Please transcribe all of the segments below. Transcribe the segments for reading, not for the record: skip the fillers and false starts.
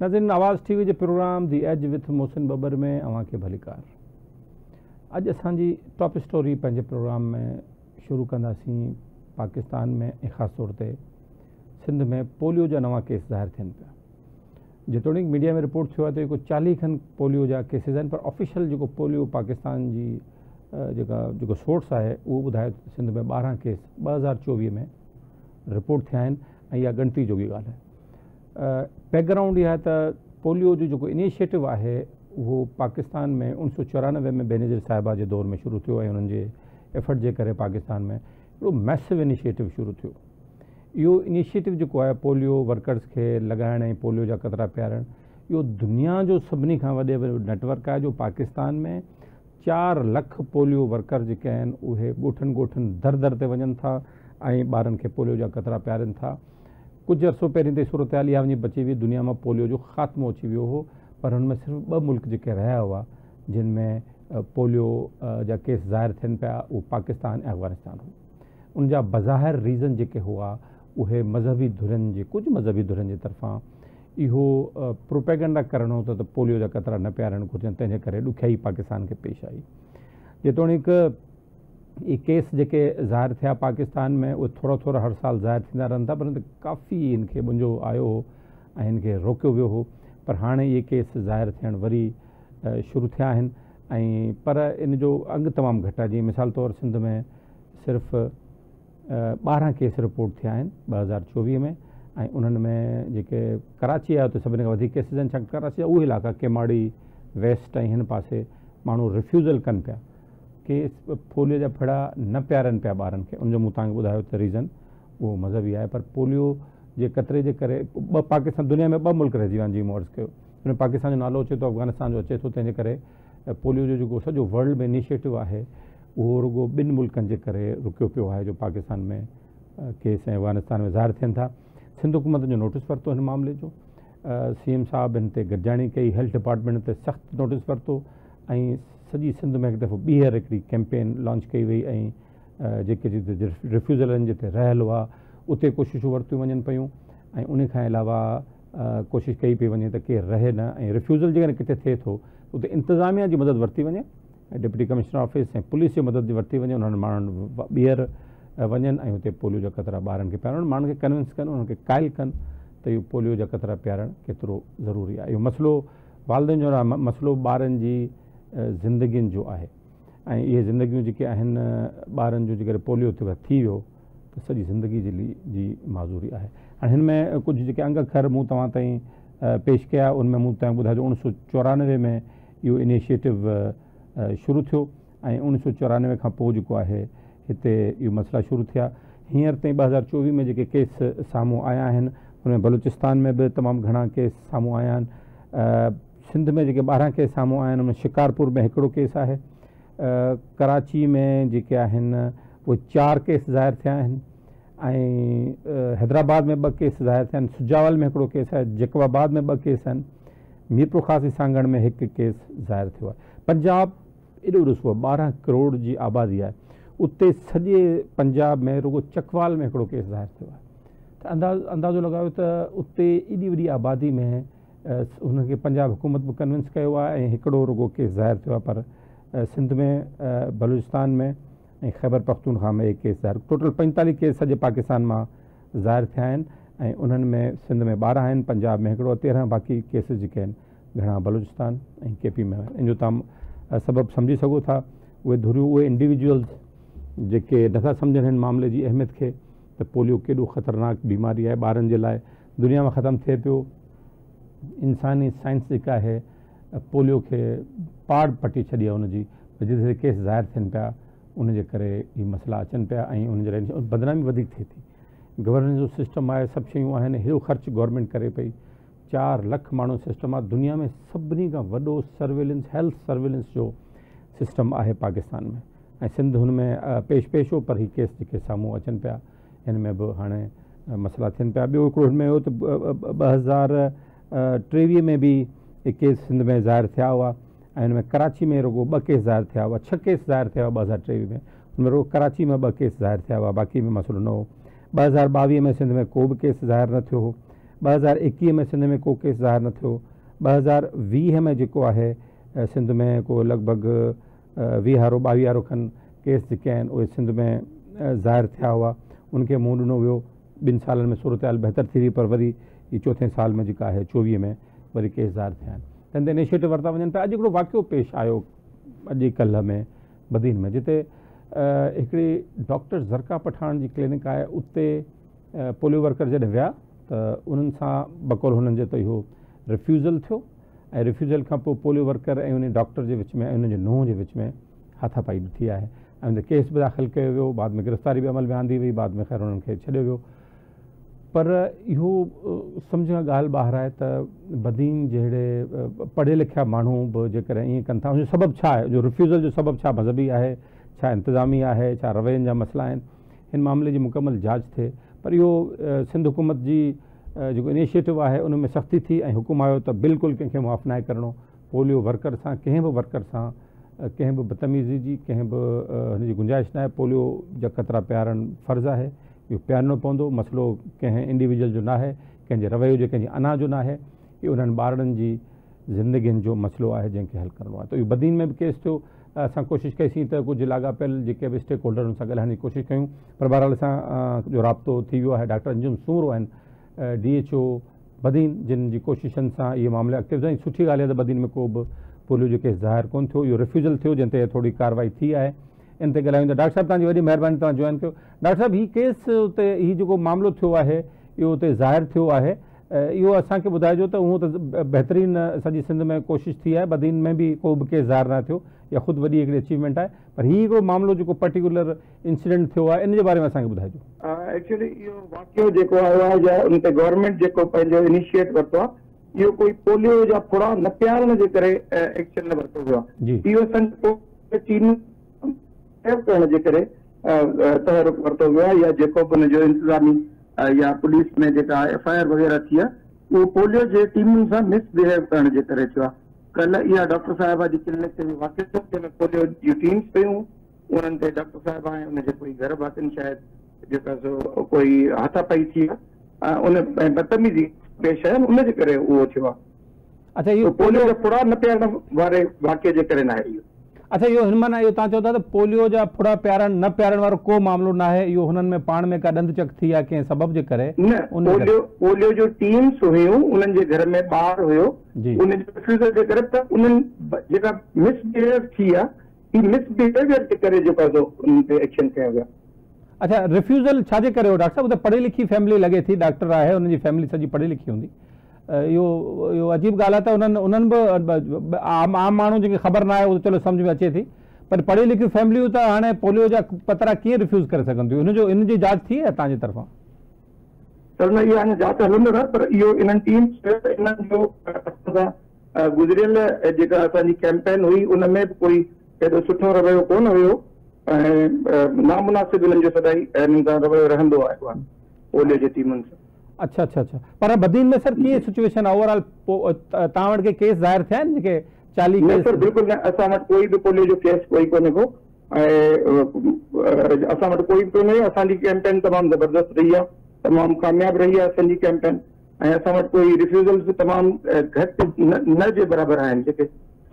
नाज़रीन आवाज़ टीवी जो programme the edge with Mohsin Babbar में अवां के भलीकार। अज असांजी टॉप स्टोरी पंहिंजे प्रोग्राम में शुरू कंदासीं। पाकिस्तान में ऐं ख़ासि तौर ते सिंध में पोलियो जा नवां केस ज़ाहिर थियनि पिया। जेतोणीक मीडिया में रिपोर्ट थियो आहे त जेको 40 खनि पोलियो जा केसिस आहिनि, पर ऑफिशियल जेको पोलियो पाकिस्तान जी जेको सोर्स आहे उहो ॿुधायो त सिंध में 12 केस 2024 में रिपोर्ट थिया आहिनि ऐं इहा गिनती जोॻी ॻाल्हि आहे। बैकग्राउंड यह है त पोलियो जो इनिशिएटिव है वो पाकिस्तान में 1994 में बेनज़ीर साहिबा के दौर में शुरू थो। उन्होंने एफर्ट के करे पाकिस्तान में वो मैसिव इनिशिएटिव शुरू थो। यो इनिशिएटिव जो है पोलियो वर्कर्स के लगाण पोलियो जा कतरा पियारण, यो दुनिया जो सभी वे नेटवर्क है जो पाकिस्तान में 4 लाख पोलियो वर्कर जो गोठन गोठन दर दर से वन था, बारन के पोलियो जा कतरा पियारन था। कुछ अरसों पैर तो सूरत हाल यहाँ बची हुई, दुनिया में पोलियो जो ख़ात्मो अची वो हो, पर उनमें सिर्फ 2 मुल्क जो रहा हुआ जिनमें पोलियो जा केस ज़ाहिर थियन पाया, वो पाकिस्तान और अफगानिस्तान हो। उनजा बज़ाहिर रीज़न जो हुआ उहे मजहबी धुरन के कुछ मजहबी धुरन के तरफा इहो प्रोपेगेंडा करणो तो पोलियो जा कतरा न पियारण घुर्जन, तेजे करे दुखियाई पाकिस्तान के पेश आई। जेतोणीक ये केस जेके ज़ाहिर थिया पाकिस्तान में वो थोड़ा थोड़ा हर साल ज़ाहिर थींदा रहन था, पर काफ़ी इनके मुंजो आयो हो और इनके रोक्यो वियो हो। पर हाणे ये केस ज़ाहिर थियण वरी शुरू थिया आहिनि ऐं पर इनजो अंग तमामु घटि आहे। जीअं मिसाल तौर सिंध में सिर्फ़ 12 केस रिपोर्ट थिया आहिनि 2024 में ऐं उन्हनि में जेके कराची आहे उते सभिनी खां वधीक केसिस आहिनि, छाकाणि कराची जा उहे इलाइक़ा केमाड़ी वेस्ट ऐं हिन पासे माण्हू रिफ्यूज़ल कनि पिया कि पोलियो जा फड़ा न पियारन पिया ॿारनि खे। उनजो मूं तव्हांखे ॿुधायो त रीज़न उहो मज़हबी आहे, पर पोलियो जे ख़तरे जे करे पाकिस्तान दुनिया में 2 मुल्क रहिजी विया आहिनि। जीअं मूं अर्ज़ु कयो हुन पाकिस्तान जो नालो अचे थो, अफगानिस्तान जो अचे थो, तंहिंजे करे पोलियो जो जेको सॼो वर्ल्ड में इनिशिएटिव आहे उहो रुगो 2 मुल्कनि जे करे रुकियो पियो आहे जो पाकिस्तान में केस ऐं अफगानिस्तान में ज़ाहिर थियनि था। सिंध हुकूमत जो नोटिस वरितो हिन मामले जो, CM साहब हिन ते गॾिजाणी कई, हेल्थ डिपार्टमेंट ते सख़्तु नोटिस वरितो ऐं सॼी सिंध में हिकु दफ़ो ॿीहर हिकिड़ी कैंपेन लॉन्च कई वई ऐं जेके रिफ्यूज़ल आहिनि जिते रहियल हुआ उते कोशिशूं वरितियूं वञनि पियूं ऐं उन खां अलावा कोशिश कई पई वञे त केरु रहे न ऐं रिफ्यूज़ल जेकॾहिं किथे थिए थो उते इंतिज़ामिया जी मदद वरिती वञे ऐं डिप्टी कमिश्नर ऑफिस ऐं पुलिस जी मदद वरिती वञे। उन्हनि माण्हुनि ॿीहर वञनि ऐं हुते पोलियो जा कतरा ॿारनि खे पीआरणु, माण्हुनि खे कन्विंस कनि, उन्हनि खे क़ाइल कनि त इहो पोलियो जा कतरा पीआरणु केतिरो ज़रूरी आहे। इहो मसइलो वालदेन जो मसइलो ॿारनि जी ज़िंदगियुनि जो आहे ऐं इहे ज़िंदगियूं जेके आहिनि ॿारनि जो जेकर पोलियो थी वियो त सॼी ज़िंदगी जी माज़ूरी आहे। हाणे हिन में कुझु जेके अंग अखर मूं तव्हां ताईं पेश कया, उनमें मूं तव्हांखे ॿुधायो 1994 में इहो इनिशिएटिव शुरू थियो ऐं 1994 खां पोइ जेको आहे हिते इहो मसइला शुरू थिया। हींअर ताईं 2024 में जेके केस साम्हूं आया आहिनि हुनमें बलूचिस्तान में बि तमामु घणा केस साम्हूं आया आहिनि। सिंध में जेके 12 केस साम्हूं आया आहिनि उनमें शिकारपुर में 1 केस आहे, कराची में जेके आहिनि उहे 4 केस ज़ाहिर थिया आहिनि ऐं हैदराबाद में 2 केस ज़ाहिर थिया आहिनि, सुजावल में 1 केस आहे, जकवाबाद में 2 केस आहिनि, मीरपुर ख़ासी सांगण में 1 केस ज़ाहिर थियो आहे। पंजाब एॾो ॾिसो 12 करोड़ जी आबादी आहे, उते सॼे पंजाब में रुगो चकवाल में 1 केस ज़ाहिर थियो आहे। त अंदाज़ो लॻायो त उते एॾी वॾी आबादी में उनके पंजाब हुकूमत बि कन्विंस कयो आहे ऐं 1 रुगो केस ज़ाहिर थियो आहे। पर सिंध में, बलूचिस्तान में ऐं ख़ैबर पख्तूनख्वा में 1 केस ज़ाहिर, टोटल 45 केस सॼे पाकिस्तान मां ज़ाहिर थिया आहिनि ऐं उन्हनि में सिंध में 12 आहिनि, पंजाब में 1, 13 बाक़ी केसिस जेके आहिनि घणा बलूचिस्तान ऐं KP में आहिनि। इनजो तव्हां सबबु सम्झी सघो था, उहे धुरियूं उहे इंडिविजुअल्स जेके नथा सम्झनि हिन मामले जी अहमियत खे त पोलियो केॾो ख़तरनाक बीमारी आहे ॿारनि जे लाइ, दुनिया में ख़तमु थिए पियो। इंसानी साइंस जेका आहे पोलियो खे पाड़ पटी छॾी आहे, उनजी जिथे जिथे केस ज़ाहिर थियनि पिया उनजे करे ही मसइला अचनि पिया ऐं उनजे लाइ बदनामी वधीक थिए थी। गवर्नेंस जो सिस्टम आहे, सभु शयूं आहिनि, हेॾो ख़र्चु गवर्नमेंट करे पई, 4 लख माण्हू सिस्टम आहे, दुनिया में सभिनी खां वॾो सर्वेलेंस हेल्थ सर्वेलेंस जो सिस्टम आहे पाकिस्तान में ऐं सिंध हुन में पेश हो। पर ही केस जेके साम्हूं अचनि पिया हिन में बि हाणे मसइला थियनि पिया। ॿियो हिकिड़ो हिन में हुयो त 2023 में भी 1 केस सिंध में ज़ाहिर थिया हुआ ऐं हुन में कराची में रुगो 2 केस ज़ाहिर थिया हुआ, 6 केस ज़ाहिर थिया हुआ 2023 में, हुनमें रुगो कराची में 2 केस ज़ाहिर थिया हुआ, बाक़ी में मसइलो न हो। 2022 में सिंध में को भी केस ज़ाहिर न थियो हो 2021 में सिंध में को केस ज़ाहिर न थियो। 2020 में जो है सिंध में को लगभग 20 हारो 22 खन केस जेके आहिनि उहे सिंध में ज़ाहिर थिया हुआ। उनके मुंहुं ॾिनो वियो। 2 साल में सूरत हाल बेहतर थी रही पर वरी 4 साल में जेका है 24 में वरी केस ज़ाहिर थिया आहिनि। त इनिशिएटिव वरिता वञनि पिया। अॼु हिकिड़ो वाक़ियो पेश आयो अॼुकल्ह में बदीन में जिते हिकिड़ी डॉक्टर ज़रका पठान जी क्लिनिक आहे उते पोलियो वर्कर जॾहिं विया त उन्हनि सां बकौल हुननि जो त इहो रिफ्यूज़ल थियो ऐं रिफ्यूज़ल खां पोइ पोलियो वर्कर ऐं उन डॉक्टर जे विच में ऐं उन जे नूंहं जे विच में हाथापाई थी आहे ऐं उन केस बि दाख़िल कयो वियो। बाद में गिरफ़्तारी बि अमल में आंदी वई। बाद में ख़ैर उन्हनि खे छॾियो वियो। पर इहो सम्झ खां ॻाल्हि ॿाहिरि आहे त बदीन जहिड़े पढ़िया लिखिया माण्हू बि जेकॾहिं ईअं कनि था उनजो सबबु छा आहे? जो रिफ्यूज़ल जो सबबु छा मज़हबी आहे, छा इंतिज़ामी आहे, छा रवैयनि जा मसइला आहिनि? हिन मामले जी मुकमल जांच थिए। पर इहो सिंध हुकूमत जी जो इनिशिएटिव आहे उन में सख्ती थी ऐं हुकुम आयो त बिल्कुलु कंहिंखे मुआफ़ु नाहे करिणो। पोलियो वर्कर सां कंहिं बि वर्कर सां कंहिं बि बदतमीज़ी जी कंहिं बि हुनजी गुंजाइश नाहे। पोलियो जा ख़तरा पियारणु फ़र्ज़ु आहे। इहो पियारणो पवंदो। मसइलो कंहिं इंडिविजुअल जो नाहे, कंहिंजे रवैयो जो कंहिंजी अना जो नाहे। इहो उन्हनि ॿारनि जी ज़िंदगियुनि जो मसइलो आहे जंहिंखे हल करिणो आहे। त इहो बदीन में बि केस थियो। असां कोशिशि कईसीं त कुझु लाॻापियल जेके बि स्टेक होल्डर हुन सां ॻाल्हाइण जी कोशिशि कयूं। पर बहरहाल असां जो राब्तो थी वियो आहे डॉक्टर अंजुम सूमरो आहिनि DHO बदीन जिन जी कोशिशनि सां इहे मामले एक्टिव आहिनि। सुठी ॻाल्हि आहे त बदीन में को बि पोलियो जो केस ज़ाहिर कोन थियो। इहो रिफ्यूज़ल थियो जंहिं ते थोरी कार्रवाई थी आहे। इन ते ॻाल्हायूं था। डॉक्टर साहिबु तव्हांजी वॾी महिरबानी, तव्हां जॉइन कयो। डॉक्टर साहिबु हीउ केस हुते हीउ जेको मामिलो थियो आहे इहो हुते ज़ाहिर थियो आहे, इहो असांखे ॿुधाइजो त उहो त बहितरीन सॼी सिंध में कोशिशि थी आहे। बदीन में बि को बि केस ज़ाहिर न थियो, या ख़ुदि वॾी हिकिड़ी अचीवमेंट आहे। पर हीउ हिकिड़ो मामिलो जेको पर्टिकुलर इंसिडेंट थियो आहे इन जे बारे में असांखे ॿुधाइजो। एक्चुअली इहो वाक़ियो जेको आयो आहे उन ते गवर्नमेंट जेको पंहिंजो इनिशिएट वरितो आहे इहो कोई पोलियो जा फुड़ा न पियारण जे करे एक्शन न वरितो वियो आहे। इहो संत चीन करण जे करे तहरीक वरितो वियो आहे या जेको बि हुनजो इंतिज़ामी या पुलिस में जेका FIR वग़ैरह थी आहे उहो पोलियो जे टीमुनि सां मिसबिहेव करण जे करे थियो आहे। कल्ह इहा डॉक्टर साहिबा जी क्लिनिक ते वाक़िफ़ जंहिंमें पोलियो जूं टीम्स पयूं उन्हनि ते डॉक्टर साहिबा ऐं उनजे कोई घर भातियुनि शायदि जेका सो कोई हाथापाई थी आहे उन बदतमीज़ी पेश आयल उनजे करे उहो थियो आहे। अच्छा, इहो पोलियो जा फुड़ा न पीअण वारे वाक़िए जे करे नाहे इहो। अच्छा, इहो हिन माना इहो तव्हां चओ था त पोलियो जा फुड़ा पीआरण न पीआरण वारो को मामिलो नाहे, इहो हुननि में पाण में का ॾंदचक थी आहे कंहिं सबब जे करे? न, पोलियो जो टीम्स हुयूं उन्हनि जे घर में ॿार हुयो उनजे जे करे त उन्हनि जेका मिसबिहेव थी आहे हीअ मिसबिहेवियर जे करे जेको उन ते एक्शन कयो वियो। अच्छा, रिफ्यूज़ल छाजे करे हो डॉक्टर साहिबु? त पढ़ी लिखी फैमिली लॻे थी, डॉक्टर आहे, उनजी फैमिली सॼी पढ़ी लिखी हूंदी। इहो अजीब ॻाल्हि आहे त उन्हनि उन्हनि बि आम माण्हू जेके ख़बर न आहे उहो चलो सम्झ में अचे थी, पर पढ़ी लिखियूं फैमिलियूं त हाणे पोलियो जा पतरा कीअं रिफ्यूज़ करे सघंदियूं? हिन जी जांच थी आहे तव्हांजे तरफ़ां? सर न, इहा हाणे जांच हलंदड़ आहे। पर इहो इन्हनि टीम्स जो गुज़िरियल जेका असांजी कैंपेन हुई उन में बि कोई एॾो सुठो रवैयो कोन हुयो ऐं नामुनासिब हिननि जो सदाई हिननि सां रवैयो रहंदो आहे पोलियो जे टीमुनि सां। अच्छा अच्छा अच्छा, पर बदीन में सर कीअं सिचुएशन आहे ओवरऑल? तव्हां वटि के केस ज़ाहिर थिया आहिनि जेके 40? न सर, बिल्कुलु न। असां वटि कोई बि पोलियो जो केस कोई कोन्हे को ऐं असां वटि कोई बि कोन्हे। असांजी कैंपेन तमामु ज़बरदस्त रही आहे, तमामु कामयाबु रही आहे असांजी कैंपेन। ऐं असां वटि कोई रिफ्यूज़ल्स बि तमामु घटि न जे बराबरि आहिनि जेके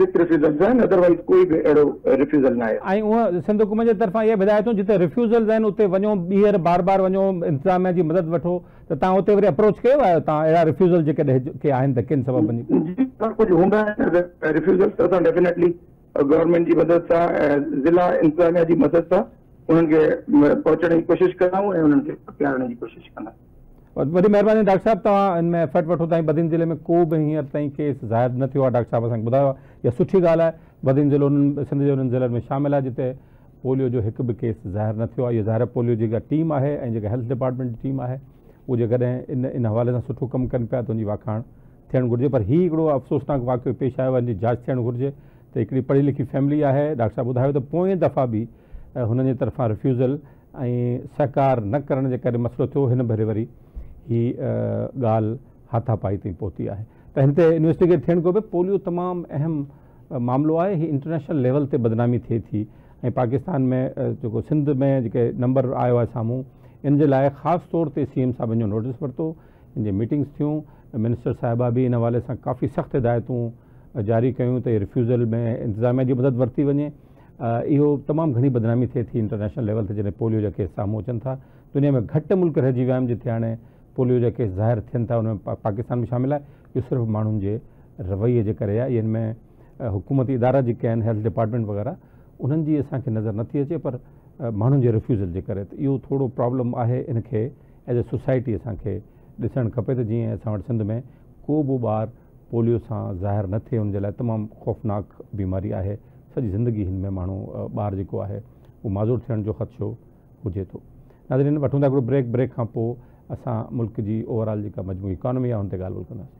सिर्फ़ रिफ्यूज़ल्स आहिनि, अदरवाइज़ कोई बि अहिड़ो रिफ्यूज़ल न आहे। ऐं उहा सिंध हुकूमत जे तरफ़ां इहे हिदायतूं जिते रिफ्यूज़ल्स आहिनि उते वञो, ॿीहर बार बार वञो, इंतिज़ामिया जी मदद वठो। त तव्हां उते वरी अप्रोच कयो आहियो? तव्हां अहिड़ा रिफ्यूज़ल जेके आहिनि त किन सबबनि जी कुझु हूंदा आहिनि रिफ्यूज़ल त असां डेफिनेटली गवर्नमेंट जी मदद सां ज़िला इंतिज़ामिया जी मदद सां उन्हनि खे पहुचण जी कोशिशि कंदा आहियूं ऐं उन्हनि खे पकियारण जी कोशिशि कंदा आहियूं। वॾी महिरबानी डॉक्टर साहिबु, तव्हां हिन में एफर्ट वठो। ताईं बदीन ज़िले में को बि हींअर ताईं केस ज़ाहिर न थियो आहे, डॉक्टर साहिबु असांखे ॿुधायो आहे। इहा सुठी ॻाल्हि आहे। बदीन ज़िलो उन्हनि सिंध जे उन्हनि ज़िलनि में शामिल आहे जिते पोलियो जो हिकु बि केस ज़ाहिर न थियो आहे। इहा ज़ाहिर पोलियो जेका टीम आहे ऐं जेका हेल्थ डिपार्टमेंट जी टीम आहे उहो जेकॾहिं इन हवाले सां सुठो कमु कनि पिया त उनजी वाखाण थियणु घुरिजे। पर हीउ हिकिड़ो अफ़सोसनाक वाक़ियो पेश आयो आहे, हिनजी जांच थियणु घुरिजे। त हिकिड़ी पढ़ी लिखी फैमिली आहे, डॉक्टर साहिबु ॿुधायो त पोएं दफ़ा बि हुननि जे तरफ़ां रिफ्यूज़ल ऐं सहकार न करण जे करे मसइलो थियो। हिन भेरे वरी हीअ ॻाल्हि हाथापाई ताईं पहुती आहे। त हिन ते इन्वेस्टिगेट थियणु खपे। पोलियो तमामु अहम मामिलो आहे। हीअ इंटरनेशनल लेवल ते बदनामी थिए थी ऐं पाकिस्तान में जेको सिंध में जेके नंबर आयो आहे साम्हूं इन जे लाइ ख़ासि तौर ते CM साहिबनि जो नोटिस वरितो। इन मीटिंग्स थियूं, मिनिस्टर साहिबा भी इन हवाले सां काफ़ी सख़्त हिदायतूं जारी कयूं त रिफ्यूज़ल में इंतज़ामिया जी मदद वरती वञे। इहो तमामु घणी बदनामी थिए थी इंटरनेशनल लेवल ते, जॾहिं पोलियो जा केस साम्हूं अचनि था। दुनिया में घटि मुल्क रहिजी विया आहिनि जिथे हाणे पोलियो जा केस ज़ाहिर थियनि था, उनमें पाकिस्तान बि शामिल आहे। इहो सिर्फ़ु माण्हुनि जे रवैये जे करे आहे। इन में हुकूमती इदारा जेके आहिनि, हेल्थ डिपार्टमेंट वग़ैरह, उन्हनि जी असांखे नज़र नथी अचे, पर माण्हुनि जे रिफ्यूज़ल जे करे। त इहो थोरो प्रॉब्लम आहे। इनखे एज़ ए सोसाइटी असांखे ॾिसणु खपे त जीअं असां वटि सिंध में को बि ॿार पोलियो सां ज़ाहिर न थिए, उनजे लाइ तमामु ख़ौफ़नाक बीमारी आहे। सॼी ज़िंदगी हिन में माण्हू ॿार जेको आहे उहो माज़ूर थियण जो ख़दशो हुजे थो। नाज़रीन, वठूं था हिकिड़ो ब्रेक खां पोइ असां मुल्क जी ओवरऑल जेका मजमूई इकॉनमी आहे उन ते ॻाल्हि ॿोल कंदासीं।